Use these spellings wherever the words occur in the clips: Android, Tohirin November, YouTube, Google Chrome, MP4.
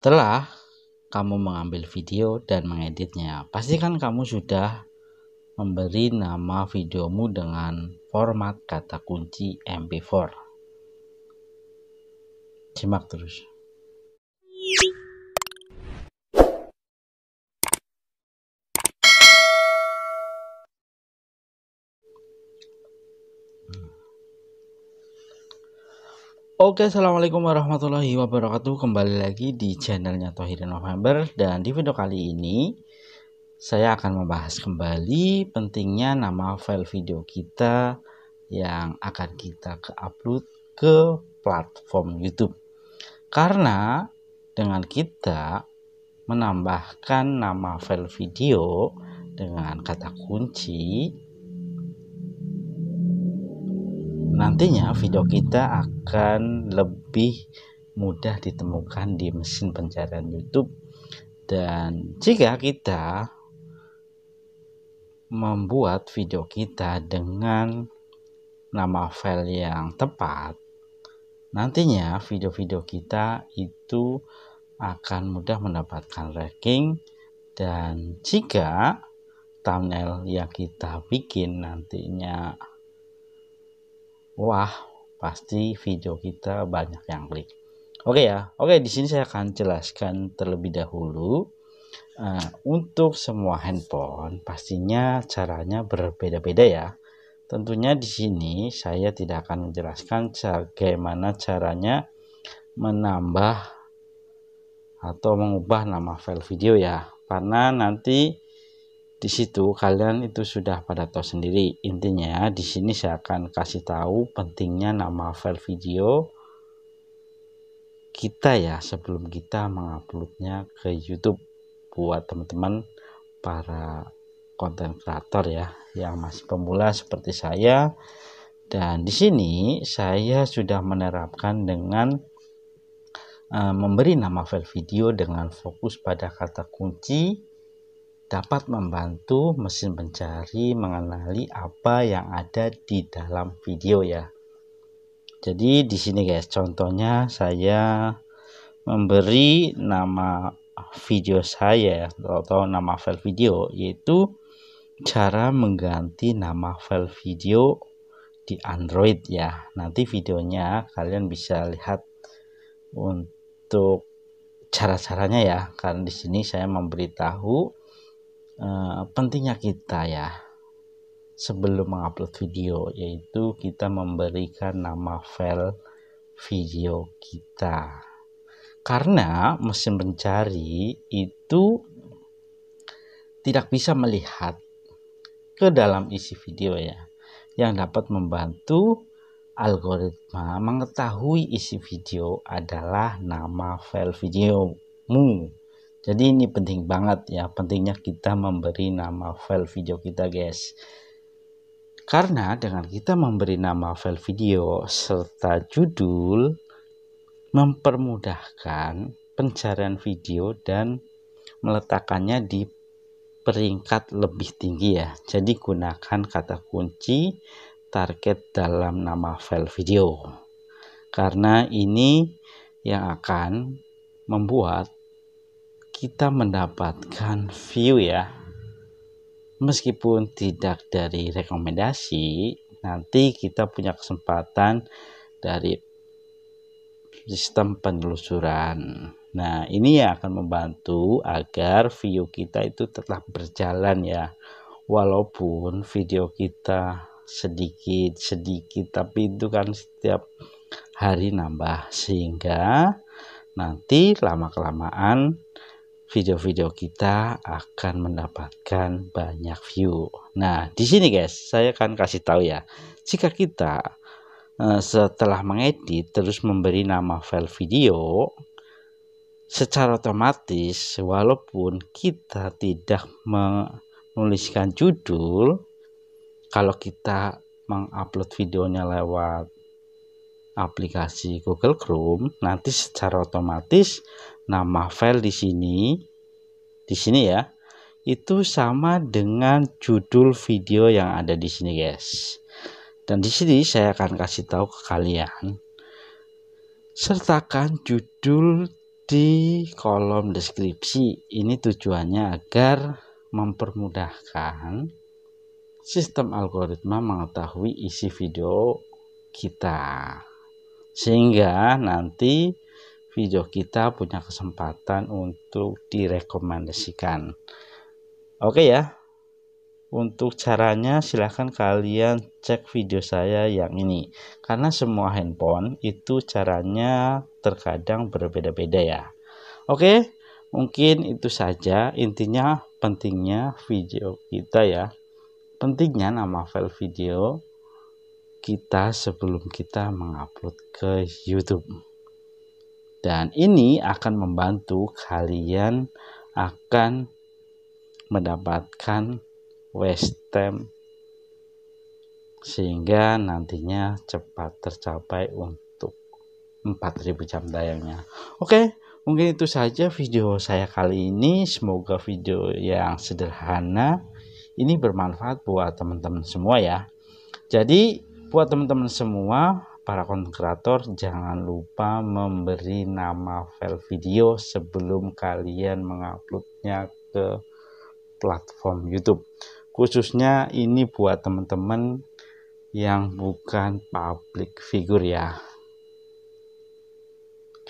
Setelah kamu mengambil video dan mengeditnya, pastikan kamu sudah memberi nama videomu dengan format kata kunci MP4. Simak terus. Oke, assalamualaikum warahmatullahi wabarakatuh. Kembali lagi di channelnya Tohirin November, dan di video kali ini saya akan membahas kembali pentingnya nama file video kita yang akan kita upload ke platform YouTube. Karena dengan kita menambahkan nama file video dengan kata kunci, nantinya video kita akan lebih mudah ditemukan di mesin pencarian YouTube. Dan jika kita membuat video kita dengan nama file yang tepat, nantinya video-video kita itu akan mudah mendapatkan ranking. Dan jika thumbnail yang kita bikin nantinya, wah, pasti video kita banyak yang klik. Oke ya, oke, di sini saya akan jelaskan terlebih dahulu. Untuk semua handphone pastinya caranya berbeda-beda ya. Tentunya di sini saya tidak akan menjelaskan bagaimana caranya menambah atau mengubah nama file video ya. Karena nanti di situ kalian itu sudah pada tahu sendiri. Intinya di sini saya akan kasih tahu pentingnya nama file video kita ya, sebelum kita menguploadnya ke YouTube, buat teman-teman para konten kreator ya yang masih pemula seperti saya. Dan di sini saya sudah menerapkan dengan memberi nama file video dengan fokus pada kata kunci, dapat membantu mesin pencari mengenali apa yang ada di dalam video ya. Jadi di sini guys, contohnya saya memberi nama video saya atau nama file video, yaitu cara mengganti nama file video di Android ya. Nanti videonya kalian bisa lihat untuk cara-caranya ya, karena di sini saya memberitahu pentingnya kita ya sebelum mengupload video, yaitu kita memberikan nama file video kita. Karena mesin pencari itu tidak bisa melihat ke dalam isi video ya, yang dapat membantu algoritma mengetahui isi video adalah nama file videomu. Jadi ini penting banget ya, pentingnya kita memberi nama file video kita guys. Karena dengan kita memberi nama file video serta judul, mempermudahkan pencarian video dan meletakkannya di peringkat lebih tinggi ya. Jadi gunakan kata kunci target dalam nama file video, karena ini yang akan membuat kita mendapatkan view ya. Meskipun tidak dari rekomendasi, nanti kita punya kesempatan dari sistem penelusuran. Nah, ini yang akan membantu agar view kita itu tetap berjalan ya, walaupun video kita sedikit, tapi itu kan setiap hari nambah, sehingga nanti lama-kelamaan video-video kita akan mendapatkan banyak view. Nah, di sini guys, saya akan kasih tahu ya. Jika kita setelah mengedit terus memberi nama file video, secara otomatis walaupun kita tidak menuliskan judul, kalau kita mengupload videonya lewat aplikasi Google Chrome, nanti secara otomatis nama file di sini ya, itu sama dengan judul video yang ada di sini guys. Dan di sini saya akan kasih tahu ke kalian, sertakan judul di kolom deskripsi. Ini tujuannya agar mempermudahkan sistem algoritma mengetahui isi video kita, sehingga nanti video kita punya kesempatan untuk direkomendasikan. Oke ya, untuk caranya silahkan kalian cek video saya yang ini, karena semua handphone itu caranya terkadang berbeda-beda ya. Oke, mungkin itu saja. Intinya pentingnya video kita ya, pentingnya nama file video kita sebelum kita mengupload ke YouTube, dan ini akan membantu kalian akan mendapatkan waste time, sehingga nantinya cepat tercapai untuk 4000 jam tayangnya. Oke, mungkin itu saja video saya kali ini. Semoga video yang sederhana ini bermanfaat buat teman-teman semua ya. Jadi buat teman-teman semua para konten kreator, jangan lupa memberi nama file video sebelum kalian menguploadnya ke platform YouTube. Khususnya ini buat teman-teman yang bukan public figure ya,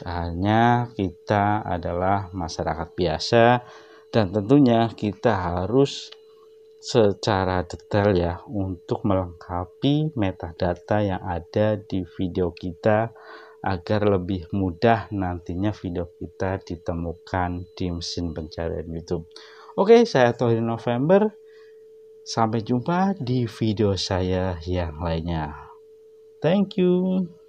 hanya kita adalah masyarakat biasa, dan tentunya kita harus secara detail ya untuk melengkapi metadata yang ada di video kita agar lebih mudah nantinya video kita ditemukan di mesin pencarian YouTube. Oke, saya Tohirin November. Sampai jumpa di video saya yang lainnya. Thank you.